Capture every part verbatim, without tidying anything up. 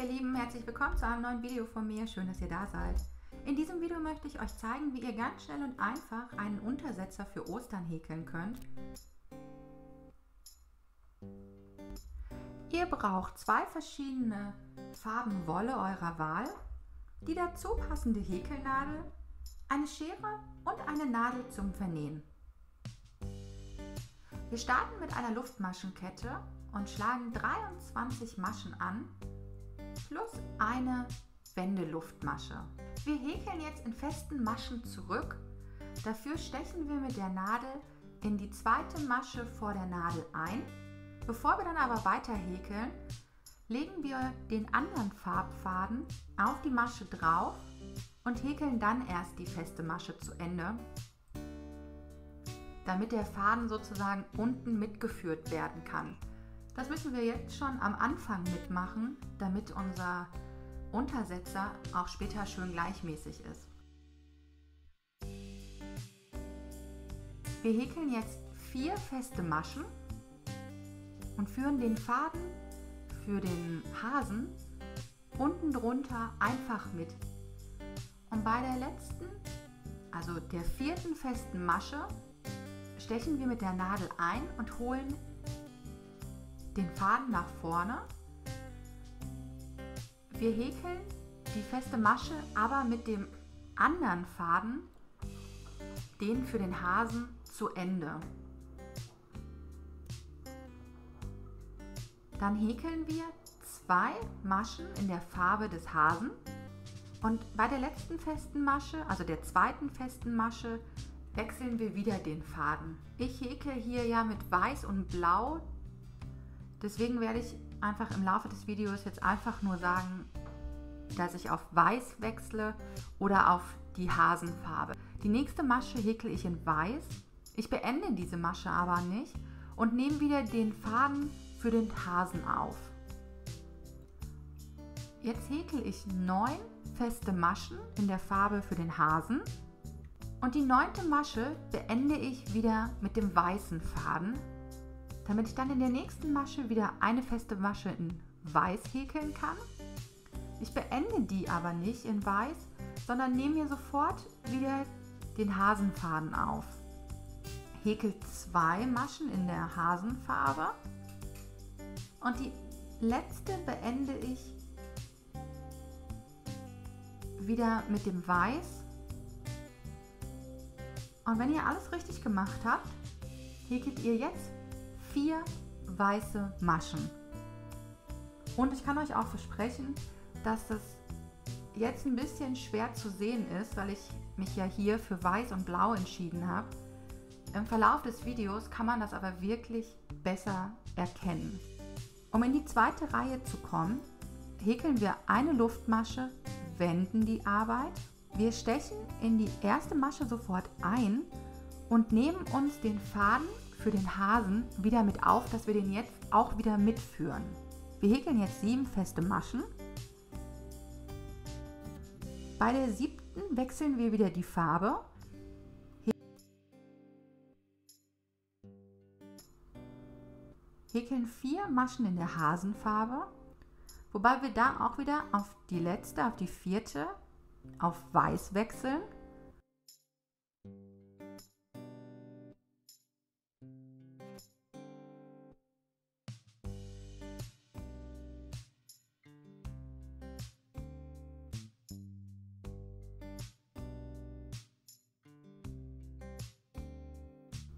Hallo ihr Lieben, herzlich willkommen zu einem neuen Video von mir. Schön, dass ihr da seid. In diesem Video möchte ich euch zeigen, wie ihr ganz schnell und einfach einen Untersetzer für Ostern häkeln könnt. Ihr braucht zwei verschiedene Farben Wolle eurer Wahl, die dazu passende Häkelnadel, eine Schere und eine Nadel zum Vernähen. Wir starten mit einer Luftmaschenkette und schlagen dreiundzwanzig Maschen an plus eine Wendeluftmasche. Wir häkeln jetzt in festen Maschen zurück. Dafür stechen wir mit der Nadel in die zweite Masche vor der Nadel ein. Bevor wir dann aber weiter häkeln, legen wir den anderen Farbfaden auf die Masche drauf und häkeln dann erst die feste Masche zu Ende, damit der Faden sozusagen unten mitgeführt werden kann. Das müssen wir jetzt schon am Anfang mitmachen, damit unser Untersetzer auch später schön gleichmäßig ist. Wir häkeln jetzt vier feste Maschen und führen den Faden für den Hasen unten drunter einfach mit. Und bei der letzten, also der vierten festen Masche, stechen wir mit der Nadel ein und holen den Faden nach vorne. Wir häkeln die feste Masche aber mit dem anderen Faden, den für den Hasen, zu Ende. Dann häkeln wir zwei Maschen in der Farbe des Hasen und bei der letzten festen Masche, also der zweiten festen Masche, wechseln wir wieder den Faden. Ich häkle hier ja mit Weiß und Blau, deswegen werde ich einfach im Laufe des Videos jetzt einfach nur sagen, dass ich auf Weiß wechsle oder auf die Hasenfarbe. Die nächste Masche häkle ich in Weiß. Ich beende diese Masche aber nicht und nehme wieder den Faden für den Hasen auf. Jetzt häkle ich neun feste Maschen in der Farbe für den Hasen. Und die neunte Masche beende ich wieder mit dem weißen Faden, damit ich dann in der nächsten Masche wieder eine feste Masche in Weiß häkeln kann. Ich beende die aber nicht in Weiß, sondern nehme hier sofort wieder den Hasenfaden auf. Häkel zwei Maschen in der Hasenfarbe und die letzte beende ich wieder mit dem Weiß. Und wenn ihr alles richtig gemacht habt, häkelt ihr jetzt vier weiße Maschen. Und ich kann euch auch versprechen, dass das jetzt ein bisschen schwer zu sehen ist, weil ich mich ja hier für Weiß und Blau entschieden habe. Im Verlauf des Videos kann man das aber wirklich besser erkennen. Um in die zweite Reihe zu kommen, häkeln wir eine Luftmasche, wenden die Arbeit. Wir stechen in die erste Masche sofort ein und nehmen uns den Faden für den Hasen wieder mit auf, dass wir den jetzt auch wieder mitführen. Wir häkeln jetzt sieben feste Maschen. Bei der siebten wechseln wir wieder die Farbe. Häkeln vier Maschen in der Hasenfarbe, wobei wir da auch wieder auf die letzte, auf die vierte, auf Weiß wechseln.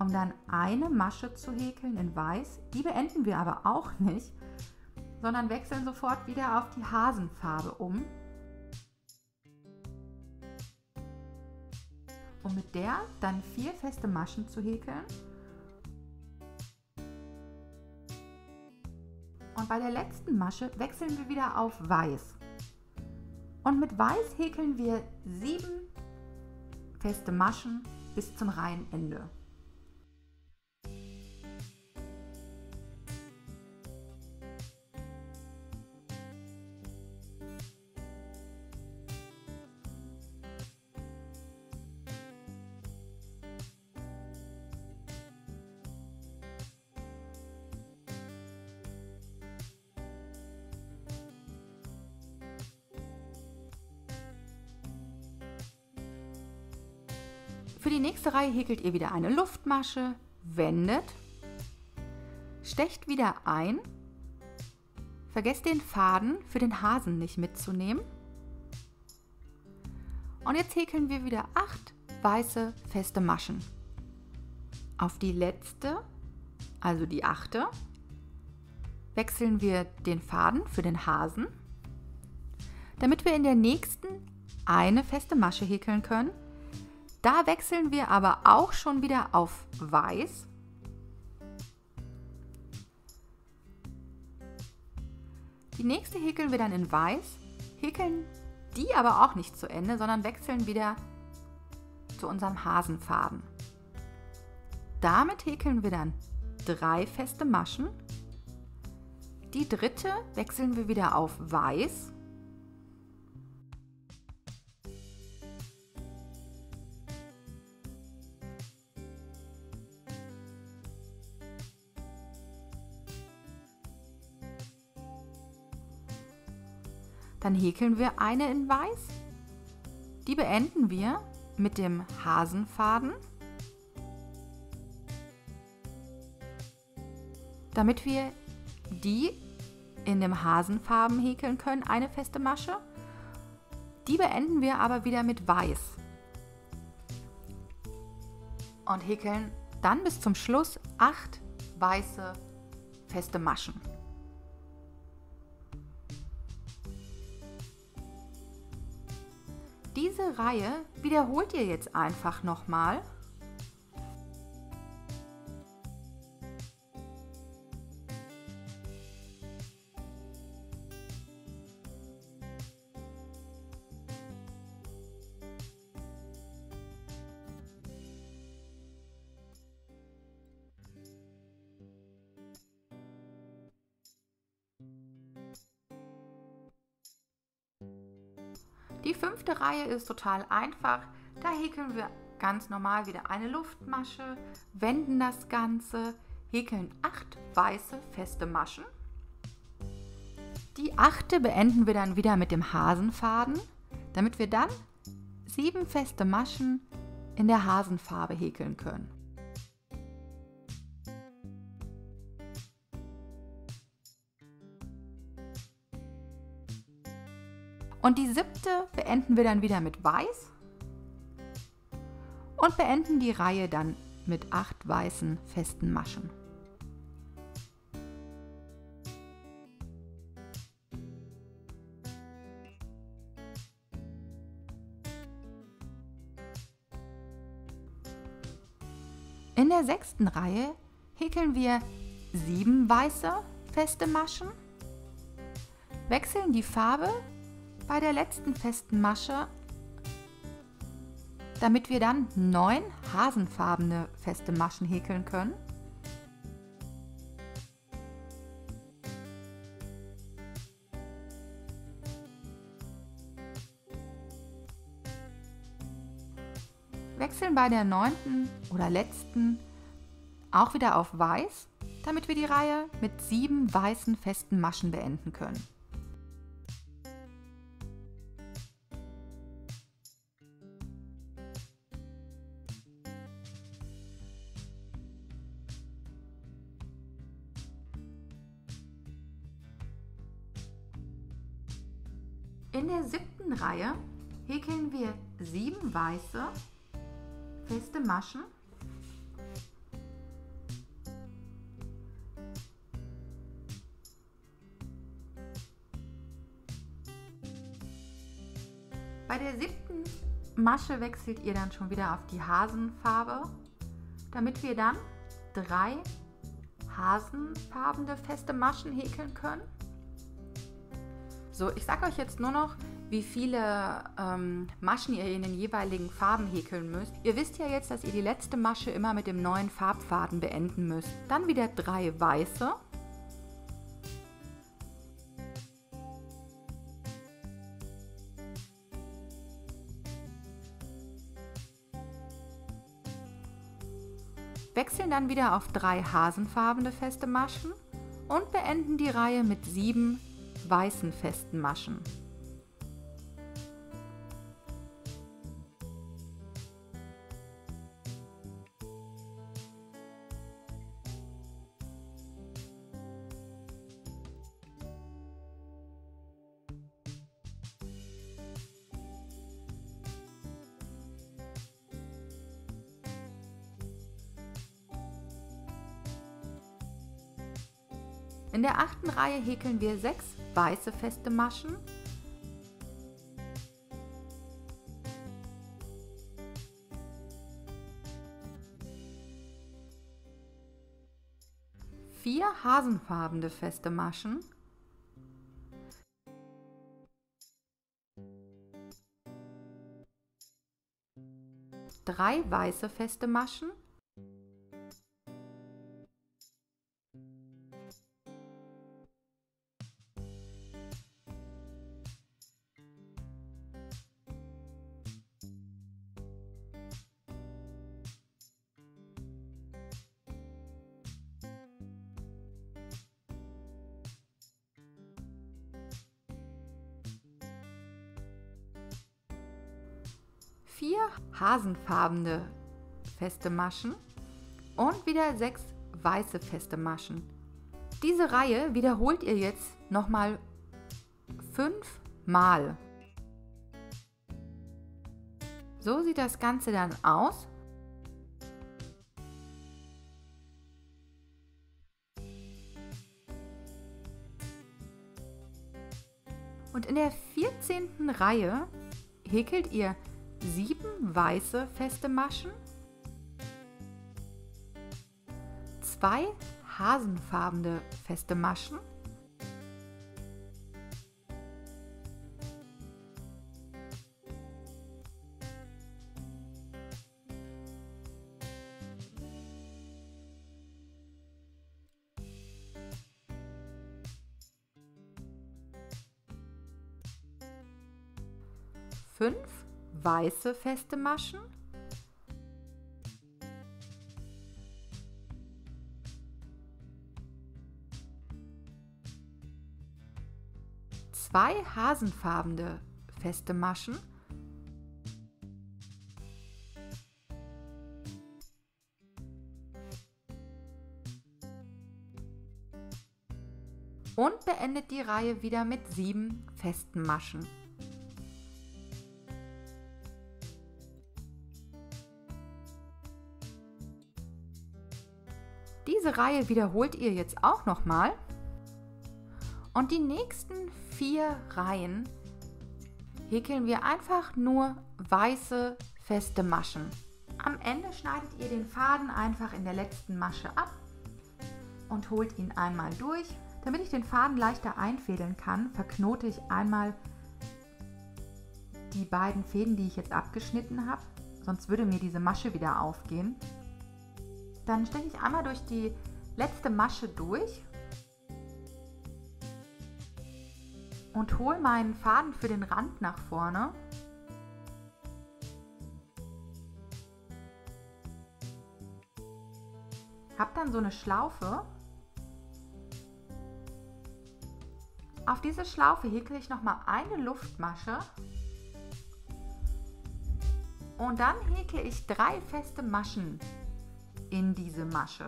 Um dann eine Masche zu häkeln in Weiß, die beenden wir aber auch nicht, sondern wechseln sofort wieder auf die Hasenfarbe um. Um mit der dann vier feste Maschen zu häkeln. Und bei der letzten Masche wechseln wir wieder auf Weiß. Und mit Weiß häkeln wir sieben feste Maschen bis zum Reihenende. Für die nächste Reihe häkelt ihr wieder eine Luftmasche, wendet, stecht wieder ein, vergesst den Faden für den Hasen nicht mitzunehmen. Und jetzt häkeln wir wieder acht weiße feste Maschen. Auf die letzte, also die achte, wechseln wir den Faden für den Hasen, damit wir in der nächsten eine feste Masche häkeln können. Da wechseln wir aber auch schon wieder auf weiß. Die nächste häkeln wir dann in weiß, häkeln die aber auch nicht zu Ende, sondern wechseln wieder zu unserem Hasenfaden. Damit häkeln wir dann drei feste Maschen. Die dritte wechseln wir wieder auf weiß. Dann häkeln wir eine in weiß, die beenden wir mit dem Hasenfaden, damit wir die in dem Hasenfarben häkeln können, eine feste Masche. Die beenden wir aber wieder mit weiß und häkeln dann bis zum Schluss acht weiße feste Maschen. Diese Reihe wiederholt ihr jetzt einfach nochmal. Die fünfte Reihe ist total einfach, da häkeln wir ganz normal wieder eine Luftmasche, wenden das Ganze, häkeln acht weiße feste Maschen. Die achte beenden wir dann wieder mit dem Hasenfaden, damit wir dann sieben feste Maschen in der Hasenfarbe häkeln können. Und die siebte beenden wir dann wieder mit weiß und beenden die Reihe dann mit acht weißen festen Maschen. In der sechsten Reihe häkeln wir sieben weiße feste Maschen, wechseln die Farbe bei der letzten festen Masche, damit wir dann neun hasenfarbene feste Maschen häkeln können. Wechseln bei der neunten oder letzten auch wieder auf weiß, damit wir die Reihe mit sieben weißen festen Maschen beenden können. In der siebten Reihe häkeln wir sieben weiße feste Maschen, bei der siebten Masche wechselt ihr dann schon wieder auf die Hasenfarbe, damit wir dann drei hasenfarbene feste Maschen häkeln können. So, ich sage euch jetzt nur noch, wie viele ähm, Maschen ihr in den jeweiligen Farben häkeln müsst. Ihr wisst ja jetzt, dass ihr die letzte Masche immer mit dem neuen Farbfaden beenden müsst. Dann wieder drei weiße. Wechseln dann wieder auf drei hasenfarbene feste Maschen und beenden die Reihe mit sieben weißen festen Maschen. In der achten Reihe häkeln wir sechs weiße feste Maschen . Vier hasenfarbene feste Maschen . Drei weiße feste Maschen vier hasenfarbene feste Maschen und wieder sechs weiße feste Maschen. Diese Reihe wiederholt ihr jetzt nochmal fünfmal. So sieht das Ganze dann aus. Und in der vierzehnten Reihe häkelt ihr sieben weiße feste Maschen, zwei hasenfarbene feste Maschen, fünf weiße feste Maschen, zwei hasenfarbene feste Maschen, und beendet die Reihe wieder mit sieben festen Maschen. Diese Reihe wiederholt ihr jetzt auch nochmal und die nächsten vier Reihen häkeln wir einfach nur weiße feste Maschen. Am Ende schneidet ihr den Faden einfach in der letzten Masche ab und holt ihn einmal durch. Damit ich den Faden leichter einfädeln kann, verknote ich einmal die beiden Fäden, die ich jetzt abgeschnitten habe, sonst würde mir diese Masche wieder aufgehen. Dann stecke ich einmal durch die letzte Masche durch und hole meinen Faden für den Rand nach vorne. Habe dann so eine Schlaufe. Auf diese Schlaufe häkle ich nochmal eine Luftmasche und dann häkle ich drei feste Maschen in diese Masche.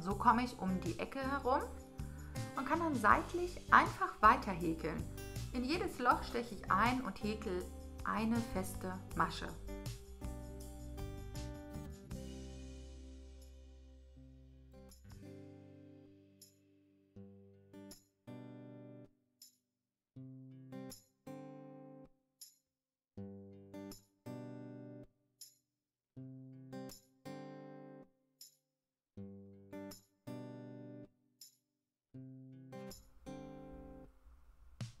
So komme ich um die Ecke herum und kann dann seitlich einfach weiter häkeln. In jedes Loch steche ich ein und häkel eine feste Masche.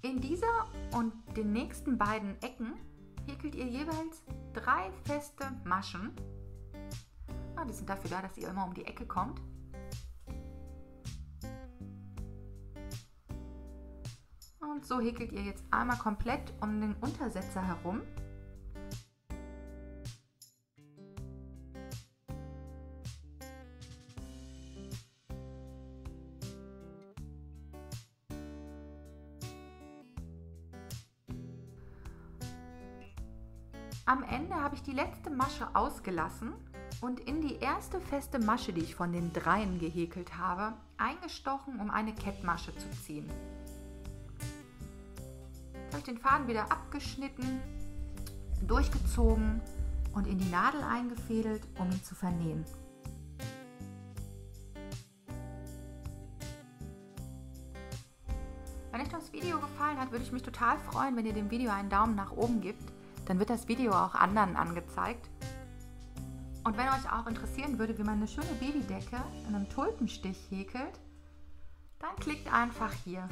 In dieser und den nächsten beiden Ecken häkelt ihr jeweils drei feste Maschen. Ah, die sind dafür da, dass ihr immer um die Ecke kommt. Und so häkelt ihr jetzt einmal komplett um den Untersetzer herum. Am Ende habe ich die letzte Masche ausgelassen und in die erste feste Masche, die ich von den dreien gehäkelt habe, eingestochen, um eine Kettmasche zu ziehen. Jetzt habe ich den Faden wieder abgeschnitten, durchgezogen und in die Nadel eingefädelt, um ihn zu vernähen. Wenn euch das Video gefallen hat, würde ich mich total freuen, wenn ihr dem Video einen Daumen nach oben gebt. Dann wird das Video auch anderen angezeigt. Und wenn euch auch interessieren würde, wie man eine schöne Babydecke in einem Tulpenstich häkelt, dann klickt einfach hier.